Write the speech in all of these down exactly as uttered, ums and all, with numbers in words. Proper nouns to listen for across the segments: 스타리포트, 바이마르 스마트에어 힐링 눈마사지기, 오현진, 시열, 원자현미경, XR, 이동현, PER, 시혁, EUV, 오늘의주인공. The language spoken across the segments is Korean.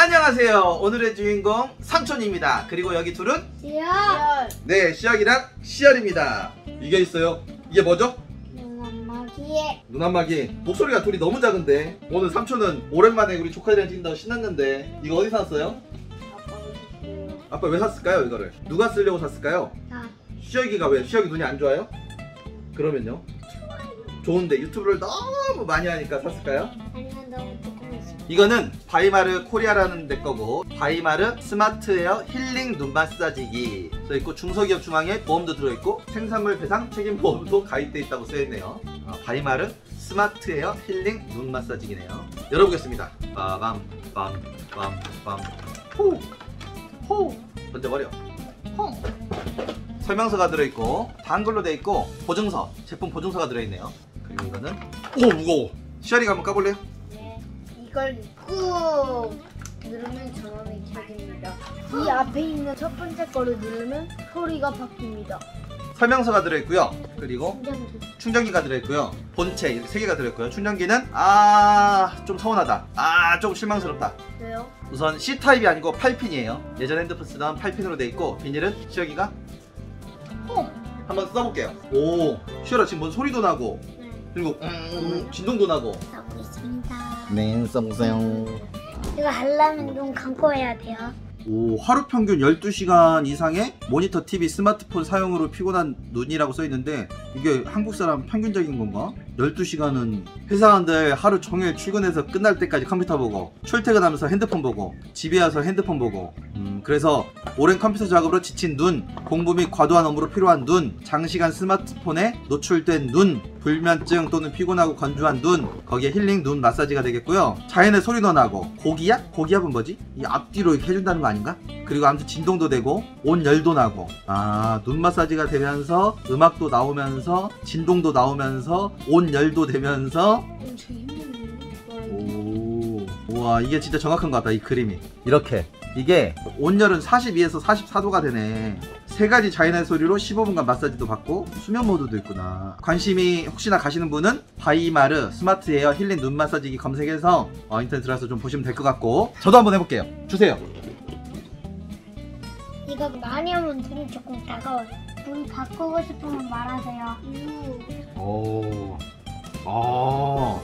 안녕하세요. 오늘의 주인공 삼촌입니다. 그리고 여기 둘은 시열. 네, 시열이랑 시열입니다. 이게 있어요. 이게 뭐죠? 눈안마기에. 눈안마기. 목소리가 둘이 너무 작은데. 오늘 삼촌은 오랜만에 우리 조카들이랑 뛴다고 신났는데 이거 어디 샀어요? 아빠 왜 샀을까요? 이거를 누가 쓰려고 샀을까요? 나. 시혁이가 왜? 시혁이 눈이 안 좋아요? 그러면요? 좋은데 유튜브를 너무 많이 하니까 샀을까요? 아니요, 너무 조금 싶어요. 이거는 바이마르 코리아라는 데 거고, 바이마르 스마트에어 힐링 눈마사지기 써있고, 중소기업 중앙에 보험도 들어있고, 생산물 배상 책임보험도 가입되어 있다고 써있네요. 어, 바이마르 스마트에어 힐링 눈마사지기네요. 열어보겠습니다. 빠밤 빰빰빰 호! 호! 던져버려. 호! 설명서가 들어있고, 다 한글로 되어있고, 보증서, 제품 보증서가 들어있네요. 그리고 이거는, 오 무거워. 시아리가 한번 까볼래요? 네, 이걸 꾹 누르면 전원이 켜집니다. 이 앞에 있는 첫 번째 거를 누르면 소리가 바뀝니다. 설명서가 들어있고요. 그리고 충전기. 충전기가 들어있고요. 본체 이렇게 세 개가 들어있고요. 충전기는 아... 좀 서운하다. 아... 조금 실망스럽다. 왜요? 우선 씨 타입이 아니고 팔 핀이에요. 예전 핸드폰 쓰던 팔 핀으로 돼있고, 비닐은 시혁이가 홈! 한번 써볼게요. 오! 시혁아 지금 뭔 소리도 나고, 네. 그리고 음, 진동도 나고. 써보고 있습니다. 네, 써보세요. 이거 하려면 눈 감고 해야 돼요. 오, 하루 평균 열두 시간 이상의 모니터, 티비, 스마트폰 사용으로 피곤한 눈이라고 써있는데, 이게 한국 사람 평균적인 건가? 열두 시간은 회사원들 하루 종일 출근해서 끝날 때까지 컴퓨터 보고, 출퇴근하면서 핸드폰 보고, 집에 와서 핸드폰 보고. 음, 그래서 오랜 컴퓨터 작업으로 지친 눈, 공부 및 과도한 업무로 필요한 눈, 장시간 스마트폰에 노출된 눈, 불면증 또는 피곤하고 건조한 눈, 거기에 힐링 눈 마사지가 되겠고요. 자연의 소리도 나고, 고기압? 고기압은 뭐지? 이 앞뒤로 이렇게 해준다는 거 아닌가? 그리고 아무튼 진동도 되고, 온열도 나고. 아, 눈 마사지가 되면서 음악도 나오면서, 진동도 나오면서, 온열도 되면서. 오, 우와, 이게 진짜 정확한 것 같다, 이 그림이. 이렇게 이게 온열은 사십이에서 사십사 도가 되네. 세 가지 자연의 소리로 십오 분간 마사지도 받고, 수면 모드도 있구나. 관심이 혹시나 가시는 분은 바이마르 스마트 에어 힐링 눈 마사지기 검색해서 어, 인터넷 들어가서 좀 보시면 될 것 같고, 저도 한번 해볼게요. 주세요. 이거 많이 하면 눈이 조금 따가워요. 눈 바꾸고 싶으면 말하세요. 음. 오, 아,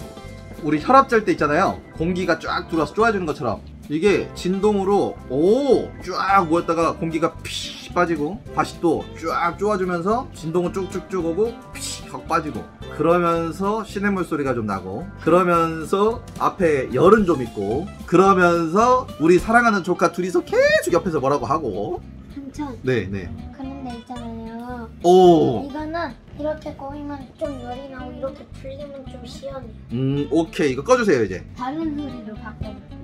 우리 혈압 잴 때 있잖아요. 공기가 쫙 들어와서 쪼아주는 것처럼. 이게 진동으로 오! 쫙 모였다가 공기가 피 빠지고, 다시 또 쫙 쪼아주면서 진동은 쭉쭉쭉 오고 피 확 빠지고, 그러면서 시냇물 소리가 좀 나고, 그러면서 앞에 열은 좀 있고, 그러면서 우리 사랑하는 조카 둘이서 계속 옆에서 뭐라고 하고. 삼촌. 네네. 그런데 있잖아요. 오! 이거는 이렇게 꼬이면 좀 열이 나고, 이렇게 풀리면 좀 시원해요. 음, 오케이. 이거 꺼주세요 이제. 다른 소리로 바꿔볼게요.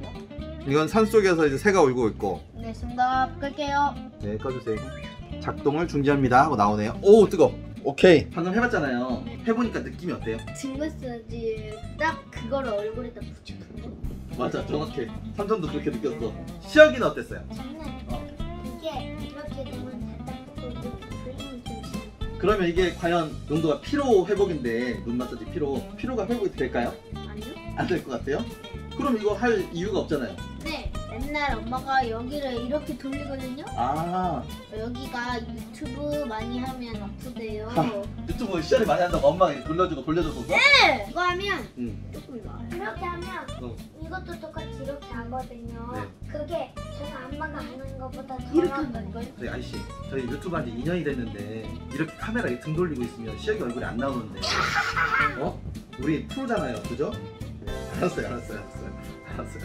이건 산속에서 이제 새가 울고 있고. 알겠습니다. 끌게요. 네, 꺼주세요. 작동을 중지합니다 하고 나오네요. 오, 뜨거. 오케이. 방금 해봤잖아요. 네. 해보니까 느낌이 어때요? 등 마사지 딱 그걸 얼굴에다 붙여준 거. 맞아, 정확해. 삼촌도 그렇게 느꼈어. 시혁이는 어땠어요? 저는 어. 이게 이렇게 되면 다 닦고 이렇게 풀리는 정신. 그러면 이게 과연 용도가 피로 회복인데, 눈 마사지 피로. 피로가 회복이 될까요? 아니요. 안 될 것 같아요? 그럼 이거 할 이유가 없잖아요. 네, 맨날 엄마가 여기를 이렇게 돌리거든요. 아, 여기가 유튜브 많이 하면 아프대요. 유튜브 시절에 많이 한다고 엄마가 돌려주고 돌려줘서. 네, 이거 하면 응. 조금 나아요. 이렇게 하면 어. 이것도 똑같이 이렇게 하거든요. 네. 그게 저는 엄마가 하는 것보다 더 나은 거예요. 저희 아이씨, 저희 유튜브 한지 이 년이 됐는데 이렇게 카메라에 등 돌리고 있으면 시혁이 얼굴이 안 나오는데. 어? 우리 프로잖아요, 그죠? 알았어요, 알았어요, 알았어요, 알았어요,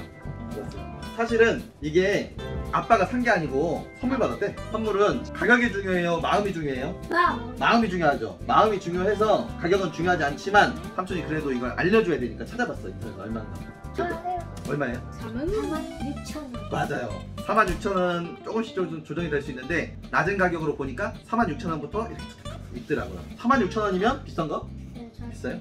알았어요. 사실은 이게 아빠가 산 게 아니고 선물 받았대. 선물은 가격이 중요해요, 마음이 중요해요? 마음. 마음이 중요하죠. 마음이 중요해서 가격은 중요하지 않지만, 삼촌이 그래도 이걸 알려줘야 되니까 찾아봤어. 인터넷 얼마인가? 얼마예요? 사만 육천 원. 맞아요. 사만 육천 원 조금씩 좀 조정이 될 수 있는데, 낮은 가격으로 보니까 사만 육천 원부터 이렇게 있더라고요. 사만 육천 원이면 비싼 거? 네, 비싸요.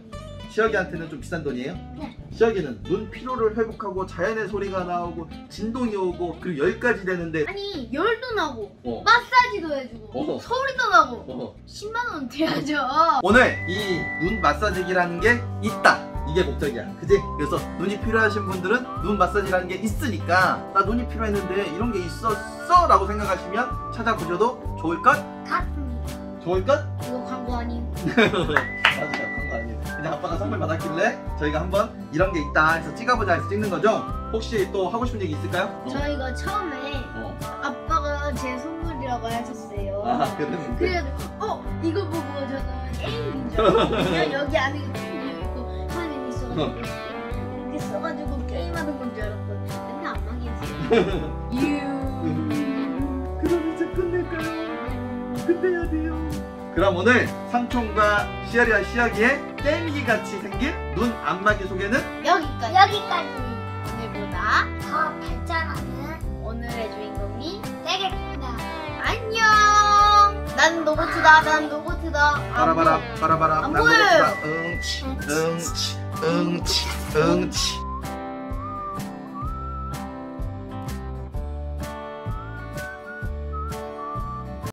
시혁이한테는 좀 비싼 돈이에요? 네. 시혁이는 눈 피로를 회복하고, 자연의 소리가 나오고, 진동이 오고, 그리고 열까지 되는데. 아니, 열도 나고, 어. 마사지도 해주고, 어허. 소리도 나고. 어허. 십만 원 돼야죠. 오늘 이 눈 마사지기라는 게 있다. 이게 목적이야, 그지? 그래서 눈이 필요하신 분들은 눈 마사지라는 게 있으니까 나 눈이 필요했는데 이런 게 있었어? 라고 생각하시면 찾아보셔도 좋을 것 같습니다. 좋을 것? 이거 광고 아니에요. 맞아, 광고 아니에요. 그냥 아빠가 선물 받았길래 저희가 한번 이런 게 있다 해서 찍어보자 해서 찍는 거죠. 혹시 또 하고 싶은 얘기 있을까요? 어. 저 이거 처음에 어. 아빠가 제 선물이라고 하셨어요. 아, 그랬는데? 그래서 어? 이거 보고 저는 에잉인 줄 알고 그냥 여기 안에 있고 화면이 있어가지고 이렇게 써가지고 게임하는 건 줄 알았거든요. 근데 안 망했어요. 유 그럼 이제 끝낼까요? 끝내야 돼요. 그럼 오늘 삼촌과 시아리와 시아기의 게임기 같이 생긴 눈 안마기 소개는 여기까지! 여기까지! 오늘보다 더 발전하는 오늘의 주인공이 되겠습니다. 안녕! 난 로봇이다, 난 로봇이다. 바라바라, 바라바라, 난 로봇이다. 응치, 응치, 응치, 응치.